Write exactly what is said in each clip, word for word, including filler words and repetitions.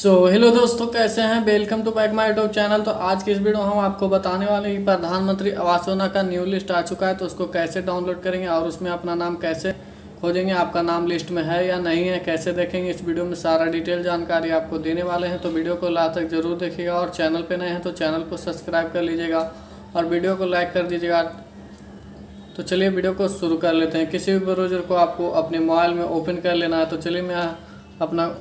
सो so, hello दोस्तों, कैसे हैं? Welcome to back my YouTube channel. तो आज की इस वीडियो में हम आपको बताने वाले हैं कि प्रधानमंत्री आवास योजना का न्यू लिस्ट आ चुका है, तो उसको कैसे डाउनलोड करेंगे और उसमें अपना नाम कैसे खोजेंगे, आपका नाम लिस्ट में है या नहीं है कैसे देखेंगे। इस वीडियो में सारा डिटेल जानकारी आपको देने वाले हैं, तो वीडियो को लास्ट तक जरूर देखिएगा। और चैनल पर नए हैं तो चैनल को सब्सक्राइब कर लीजिएगा और वीडियो को लाइक कर दीजिएगा। तो चलिए वीडियो को शुरू कर लेते हैं। किसी भी ब्राउज़र को आपको अपने मोबाइल में ओपन कर लेना है, तो चलिए मैं अपना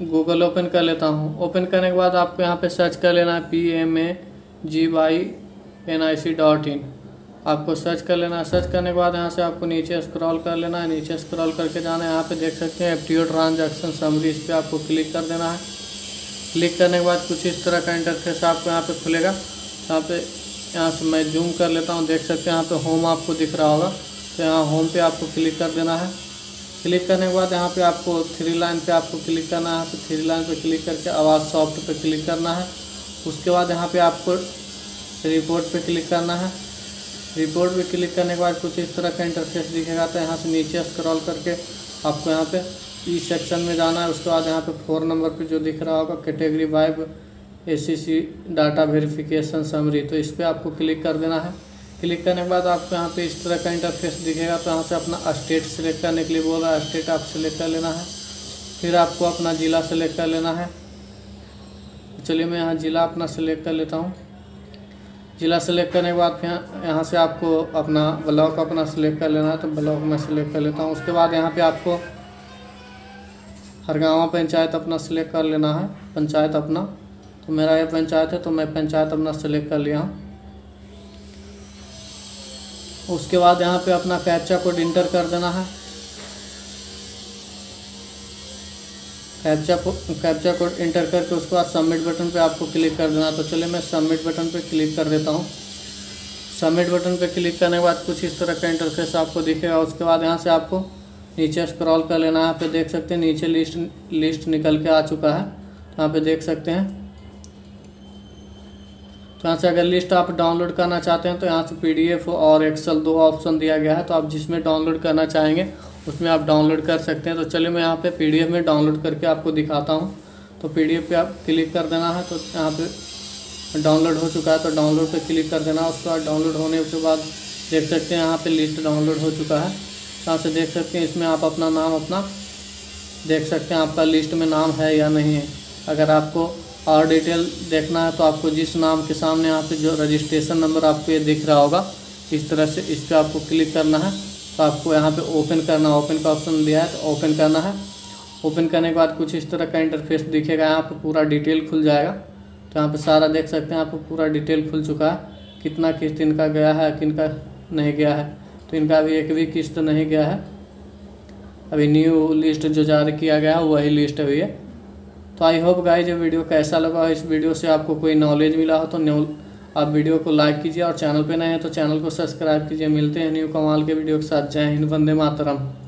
गूगल ओपन कर लेता हूँ। ओपन करने के बाद आपको यहाँ पे सर्च कर लेना है P M A G Y N I C dot in. आपको सर्च कर लेना है। सर्च करने के बाद यहाँ से आपको नीचे स्क्रॉल कर लेना है। नीचे स्क्रॉल करके जाना है, यहाँ पे देख सकते हैं F T O transaction summary, इस पर आपको क्लिक कर देना है। क्लिक करने के बाद कुछ इस तरह का इंटरफेस आपको यहाँ पर खुलेगा। यहाँ पे यहाँ से मैं जूम कर लेता हूँ, देख सकते हैं यहाँ पर होम आपको दिख रहा होगा, तो यहाँ होम पर आपको क्लिक कर देना है। क्लिक करने के बाद यहाँ पे आपको थ्री लाइन पे आपको क्लिक करना है। तो थ्री लाइन पे क्लिक करके आवाज़ सॉफ्ट पे क्लिक करना है। उसके बाद यहाँ पे आपको रिपोर्ट पे क्लिक करना है। रिपोर्ट पे क्लिक करने के बाद कुछ इस तरह का इंटरफेस दिखेगा, तो यहाँ से नीचे स्क्रॉल करके आपको यहाँ पे ई सेक्शन में जाना है। उसके बाद यहाँ पे फोर नंबर पर जो दिख रहा होगा category wise S C C data verification summary, तो इस पर आपको क्लिक कर देना है। क्लिक करने के बाद आपको यहाँ पे इस तरह का इंटरफेस दिखेगा, तो यहाँ से अपना स्टेट सेलेक्ट करने के लिए बोल रहा है, स्टेट आप सेलेक्ट कर लेना है। फिर आपको अपना ज़िला सेलेक्ट कर लेना है। चलिए मैं यहाँ ज़िला अपना सेलेक्ट कर लेता हूँ। ज़िला सेलेक्ट करने के बाद यहाँ यहाँ से आपको अपना ब्लॉक अपना सेलेक्ट कर लेना है, तो ब्लॉक मैं सेलेक्ट कर लेता हूँ। उसके बाद यहाँ पर आपको हरगांव पंचायत अपना सेलेक्ट कर लेना है, पंचायत अपना। तो मेरा ये पंचायत है, तो मैं पंचायत अपना सेलेक्ट कर लिया हूँ। उसके बाद यहाँ पे अपना कैप्चा कोड इंटर कर देना है। कैप्चा कैप्चा कोड इंटर करके उसके बाद सबमिट बटन पे आपको क्लिक कर देना है। तो चलिए मैं सबमिट बटन पे क्लिक कर देता हूँ। सबमिट बटन पे क्लिक करने के बाद कुछ इस तरह का इंटरफेस आपको दिखेगा। उसके बाद यहाँ से आपको नीचे स्क्रॉल कर लेना है। यहाँ पे देख सकते हैं नीचे लिस्ट लिस्ट निकल के आ चुका है, यहाँ पर देख सकते हैं। तो यहाँ से अगर लिस्ट आप डाउनलोड करना चाहते हैं, तो यहाँ से पीडीएफ और एक्सेल दो ऑप्शन दिया गया है, तो आप जिसमें डाउनलोड करना चाहेंगे उसमें आप डाउनलोड कर सकते हैं। तो चलिए मैं यहाँ पे पीडीएफ में डाउनलोड करके आपको दिखाता हूँ। तो पीडीएफ पे आप क्लिक कर देना है, तो यहाँ पे डाउनलोड हो चुका है, तो डाउनलोड पर क्लिक कर देना। उसके बाद डाउनलोड होने के बाद देख सकते हैं यहाँ पर लिस्ट डाउनलोड हो चुका है। यहाँ से देख सकते हैं इसमें आप अपना नाम अपना देख सकते हैं, आपका लिस्ट में नाम है या नहीं है। अगर आपको और डिटेल देखना है तो आपको जिस नाम के सामने यहाँ पे जो रजिस्ट्रेशन नंबर आपको ये दिख रहा होगा, इस तरह से इस पर आपको क्लिक करना है। तो आपको यहाँ पे ओपन करना, ओपन का ऑप्शन दिया है, तो ओपन करना है। ओपन करने के बाद कुछ इस तरह का इंटरफेस दिखेगा, यहाँ पे पूरा डिटेल खुल जाएगा। तो यहाँ पे सारा देख सकते हैं, यहाँ पे पूरा डिटेल खुल चुका है, कितना किस्त इनका गया है, किनका नहीं गया है। तो इनका अभी एक भी किस्त नहीं गया है, अभी न्यू लिस्ट जो जारी किया गया है वही लिस्ट अभी है। तो आई होप गाइस ये वीडियो कैसा लगा, इस वीडियो से आपको कोई नॉलेज मिला हो तो आप वीडियो को लाइक कीजिए और चैनल पे नए हैं तो चैनल को सब्सक्राइब कीजिए। मिलते हैं न्यू कमाल के वीडियो के साथ। जय हिंद, वंदे मातरम।